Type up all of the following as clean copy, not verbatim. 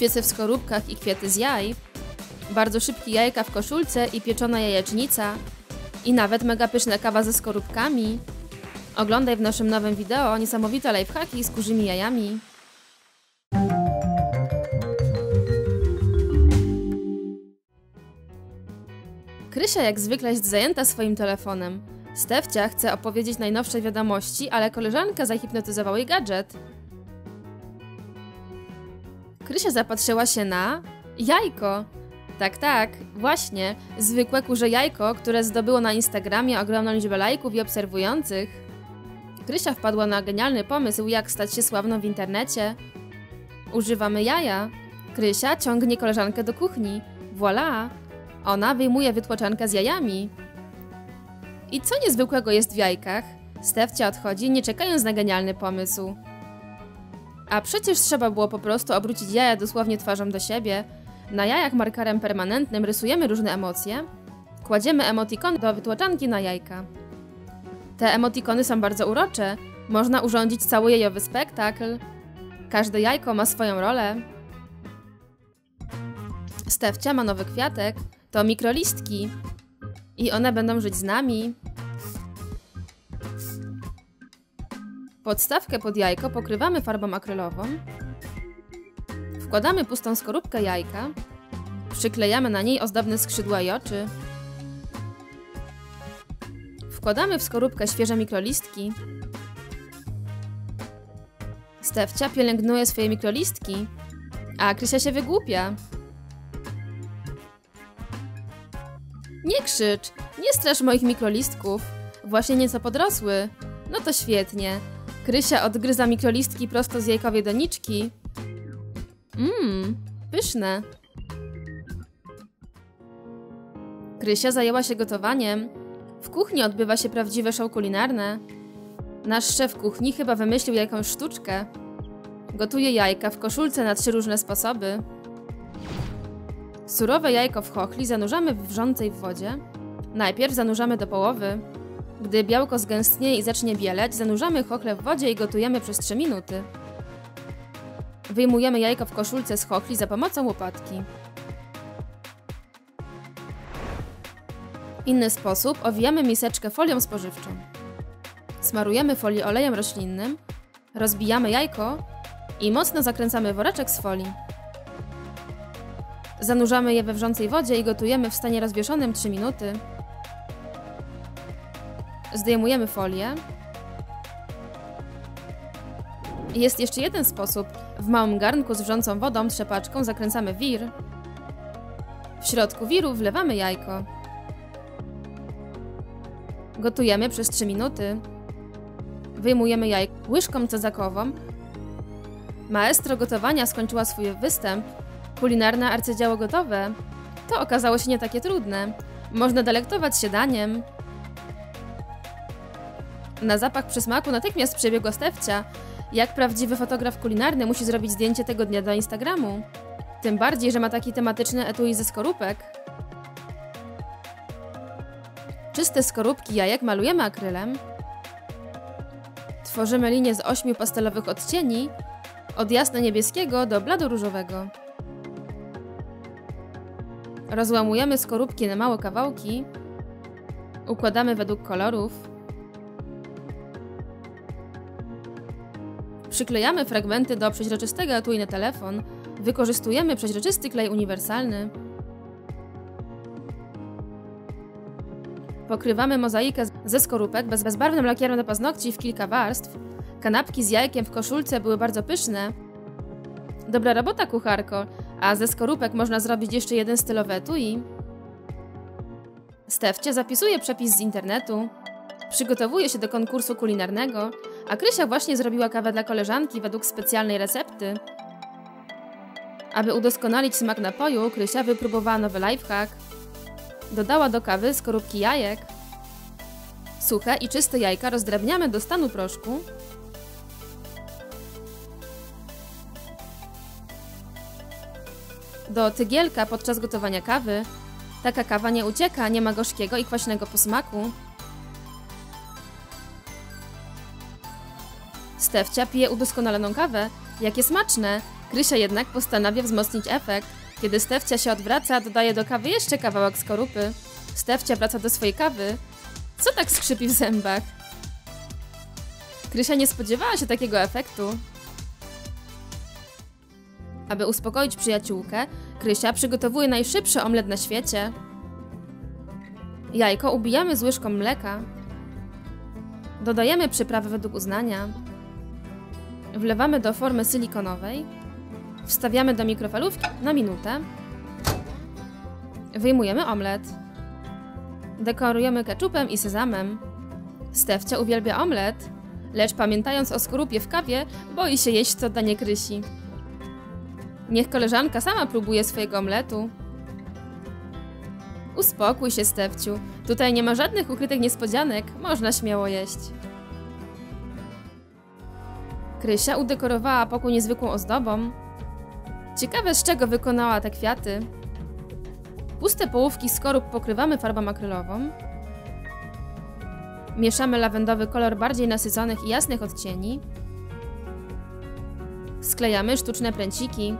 świece w skorupkach i kwiaty z jaj, bardzo szybkie jajka w koszulce i pieczona jajecznica i nawet mega pyszna kawa ze skorupkami. Oglądaj w naszym nowym wideo niesamowite lifehacki z kurzymi jajami. Krysia jak zwykle jest zajęta swoim telefonem. Stefcia chce opowiedzieć najnowsze wiadomości, ale koleżanka zahipnotyzowała jej gadżet. Krysia zapatrzyła się na jajko. Tak, tak, właśnie, zwykłe kurze jajko, które zdobyło na Instagramie ogromną liczbę lajków i obserwujących. Krysia wpadła na genialny pomysł, jak stać się sławną w internecie. Używamy jaja. Krysia ciągnie koleżankę do kuchni. Voilà! Ona wyjmuje wytłoczankę z jajami. I co niezwykłego jest w jajkach? Stefcia odchodzi, nie czekając na genialny pomysł. A przecież trzeba było po prostu obrócić jaja dosłownie twarzą do siebie. Na jajach markerem permanentnym rysujemy różne emocje. Kładziemy emotikony do wytłoczanki na jajka. Te emotikony są bardzo urocze. Można urządzić cały jajowy spektakl. Każde jajko ma swoją rolę. Stefcia ma nowy kwiatek. To mikrolistki. I one będą żyć z nami. Podstawkę pod jajko pokrywamy farbą akrylową. Wkładamy pustą skorupkę jajka. Przyklejamy na niej ozdobne skrzydła i oczy. Wkładamy w skorupkę świeże mikrolistki. Stefcia pielęgnuje swoje mikrolistki, a Krysia się wygłupia. Nie krzycz! Nie strasz moich mikrolistków! Właśnie nieco podrosły! No to świetnie! Krysia odgryza mikrolistki prosto z jajkowej doniczki. Pyszne! Krysia zajęła się gotowaniem. W kuchni odbywa się prawdziwe show kulinarne. Nasz szef kuchni chyba wymyślił jakąś sztuczkę. Gotuje jajka w koszulce na 3 różne sposoby. Surowe jajko w chochli zanurzamy w wrzącej wodzie. Najpierw zanurzamy do połowy. Gdy białko zgęstnieje i zacznie bieleć, zanurzamy chochlę w wodzie i gotujemy przez 3 minuty. Wyjmujemy jajko w koszulce z chochli za pomocą łopatki. W inny sposób owijamy miseczkę folią spożywczą. Smarujemy folię olejem roślinnym, rozbijamy jajko i mocno zakręcamy woreczek z folii. Zanurzamy je we wrzącej wodzie i gotujemy w stanie rozwieszonym 3 minuty. Zdejmujemy folię. Jest jeszcze jeden sposób. W małym garnku z wrzącą wodą trzepaczką zakręcamy wir. W środku wiru wlewamy jajko. Gotujemy przez 3 minuty. Wyjmujemy jajko łyżką cezakową. Maestro gotowania skończyła swój występ. Kulinarne arcydzieło gotowe. To okazało się nie takie trudne. Można delektować się daniem. Na zapach przysmaku natychmiast przebiegła Stefcia. Jak prawdziwy fotograf kulinarny musi zrobić zdjęcie tego dnia do Instagramu. Tym bardziej, że ma taki tematyczny etui ze skorupek. Czyste skorupki jajek malujemy akrylem. Tworzymy linię z 8 pastelowych odcieni, od jasno-niebieskiego do blado-różowego. Rozłamujemy skorupki na małe kawałki. Układamy według kolorów. Przyklejamy fragmenty do przeźroczystego etui na telefon. Wykorzystujemy przeźroczysty klej uniwersalny. Pokrywamy mozaikę ze skorupek bezbarwnym lakierem do paznokci w kilka warstw. Kanapki z jajkiem w koszulce były bardzo pyszne. Dobra robota, kucharko! A ze skorupek można zrobić jeszcze jeden stylowy etui. Stefcia zapisuje przepis z internetu. Przygotowuje się do konkursu kulinarnego, a Krysia właśnie zrobiła kawę dla koleżanki według specjalnej recepty. Aby udoskonalić smak napoju, Krysia wypróbowała nowy lifehack. Dodała do kawy skorupki jajek. Suche i czyste jajka rozdrabniamy do stanu proszku. Do tygielka podczas gotowania kawy. Taka kawa nie ucieka, nie ma gorzkiego i kwaśnego posmaku. Stefcia pije udoskonaloną kawę. Jakie smaczne! Krysia jednak postanawia wzmocnić efekt. Kiedy Stefcia się odwraca, dodaje do kawy jeszcze kawałek skorupy. Stefcia wraca do swojej kawy. Co tak skrzypi w zębach? Krysia nie spodziewała się takiego efektu. Aby uspokoić przyjaciółkę, Krysia przygotowuje najszybszy omlet na świecie. Jajko ubijamy z łyżką mleka. Dodajemy przyprawy według uznania. Wlewamy do formy silikonowej. Wstawiamy do mikrofalówki na minutę. Wyjmujemy omlet. Dekorujemy keczupem i sezamem. Stefcia uwielbia omlet, lecz pamiętając o skorupie w kawie, boi się jeść to danie Krysi. Niech koleżanka sama próbuje swojego omletu. Uspokój się, Stefciu. Tutaj nie ma żadnych ukrytych niespodzianek. Można śmiało jeść. Krysia udekorowała pokój niezwykłą ozdobą. Ciekawe, z czego wykonała te kwiaty. Puste połówki skorup pokrywamy farbą akrylową. Mieszamy lawendowy kolor bardziej nasyconych i jasnych odcieni. Sklejamy sztuczne pręciki.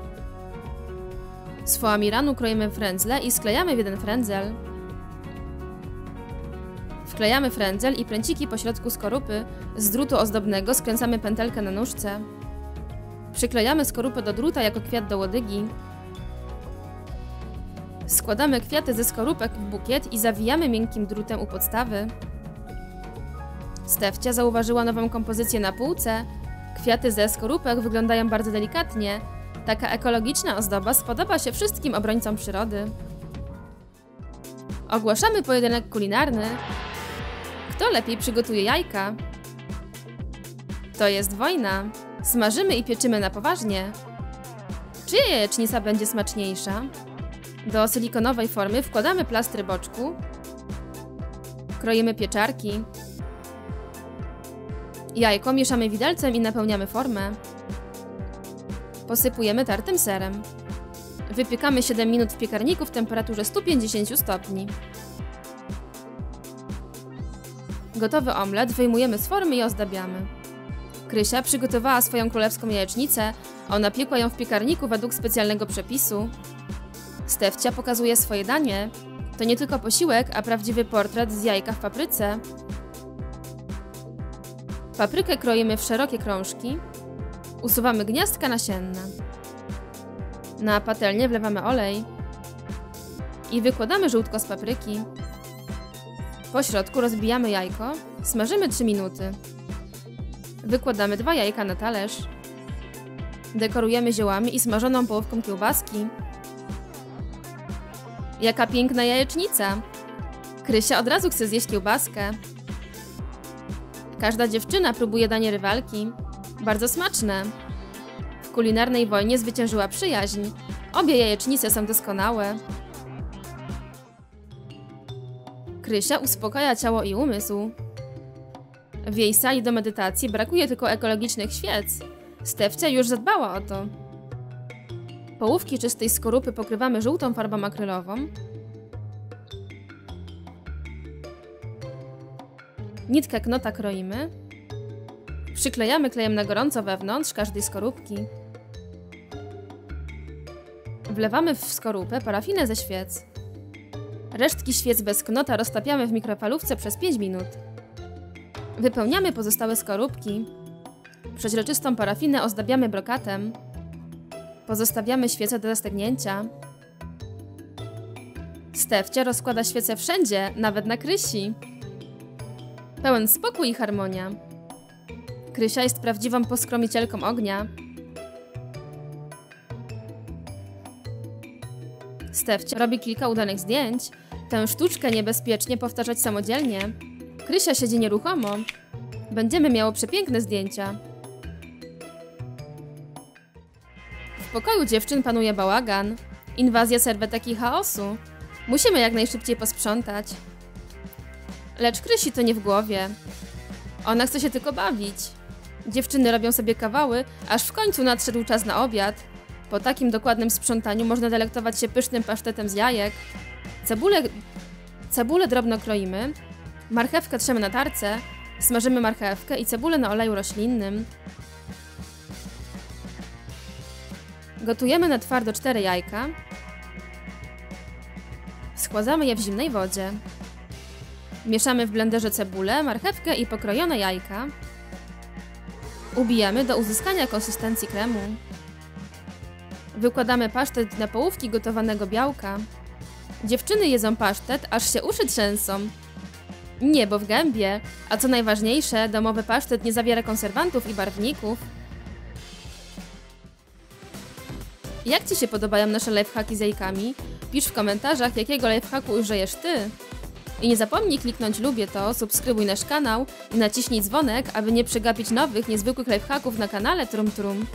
Z foamiranu kroimy frędzle i sklejamy w jeden frędzel. Wklejamy frędzel i pręciki pośrodku skorupy. Z drutu ozdobnego skręcamy pętelkę na nóżce. Przyklejamy skorupę do druta jako kwiat do łodygi. Składamy kwiaty ze skorupek w bukiet i zawijamy miękkim drutem u podstawy. Stefcia zauważyła nową kompozycję na półce. Kwiaty ze skorupek wyglądają bardzo delikatnie. Taka ekologiczna ozdoba spodoba się wszystkim obrońcom przyrody. Ogłaszamy pojedynek kulinarny. Kto lepiej przygotuje jajka? To jest wojna. Smażymy i pieczymy na poważnie. Czyja jajecznica będzie smaczniejsza? Do silikonowej formy wkładamy plastry boczku. Kroimy pieczarki. Jajko mieszamy widelcem i napełniamy formę. Posypujemy tartym serem. Wypiekamy 7 minut w piekarniku w temperaturze 150 stopni. Gotowy omlet wyjmujemy z formy i ozdabiamy. Krysia przygotowała swoją królewską jajecznicę. Ona piekła ją w piekarniku według specjalnego przepisu. Stefcia pokazuje swoje danie. To nie tylko posiłek, a prawdziwy portret z jajka w papryce. Paprykę kroimy w szerokie krążki. Usuwamy gniazdka nasienne. Na patelnię wlewamy olej i wykładamy żółtko z papryki. Po środku rozbijamy jajko, smażymy 3 minuty. Wykładamy 2 jajka na talerz. Dekorujemy ziołami i smażoną połówką kiełbaski. Jaka piękna jajecznica! Krysia od razu chce zjeść kiełbaskę. Każda dziewczyna próbuje danie rywalki. Bardzo smaczne. W kulinarnej wojnie zwyciężyła przyjaźń. Obie jajecznice są doskonałe. Krysia uspokaja ciało i umysł. W jej sali do medytacji brakuje tylko ekologicznych świec. Stefcia już zadbała o to. Połówki czystej skorupy pokrywamy żółtą farbą akrylową. Nitkę knota kroimy. Przyklejamy klejem na gorąco wewnątrz każdej skorupki. Wlewamy w skorupę parafinę ze świec. Resztki świec bez knota roztapiamy w mikrofalówce przez 5 minut. Wypełniamy pozostałe skorupki. Przeźroczystą parafinę ozdabiamy brokatem. Pozostawiamy świece do zastygnięcia. Stefcia rozkłada świece wszędzie, nawet na Krysi. Pełen spokój i harmonia. Krysia jest prawdziwą poskromicielką ognia. Stefcia robi kilka udanych zdjęć. Tę sztuczkę niebezpiecznie powtarzać samodzielnie. Krysia siedzi nieruchomo. Będziemy miały przepiękne zdjęcia. W pokoju dziewczyn panuje bałagan. Inwazja serwetek i chaosu. Musimy jak najszybciej posprzątać. Lecz Krysi to nie w głowie. Ona chce się tylko bawić. Dziewczyny robią sobie kawały, aż w końcu nadszedł czas na obiad. Po takim dokładnym sprzątaniu można delektować się pysznym pasztetem z jajek. Cebulę drobno kroimy. Marchewkę trzemy na tarce. Smażymy marchewkę i cebulę na oleju roślinnym. Gotujemy na twardo 4 jajka. Schładzamy je w zimnej wodzie. Mieszamy w blenderze cebulę, marchewkę i pokrojone jajka. Ubijamy do uzyskania konsystencji kremu. Wykładamy pasztet na połówki gotowanego białka. Dziewczyny jedzą pasztet, aż się uszy trzęsą. Nie, bo w gębie. A co najważniejsze, domowy pasztet nie zawiera konserwantów i barwników. Jak Ci się podobają nasze lifehacki z jajkami? Pisz w komentarzach, jakiego lifehacku użyjesz Ty. I nie zapomnij kliknąć lubię to, subskrybuj nasz kanał i naciśnij dzwonek, aby nie przegapić nowych, niezwykłych lifehacków na kanale Troom Troom.